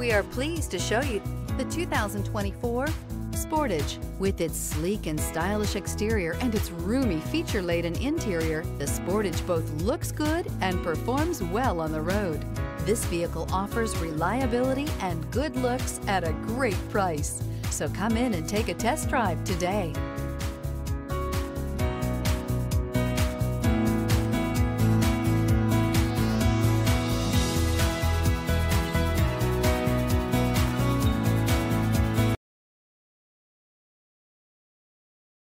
We are pleased to show you the 2024 Sportage. With its sleek and stylish exterior and its roomy feature-laden interior, the Sportage both looks good and performs well on the road. This vehicle offers reliability and good looks at a great price. So come in and take a test drive today.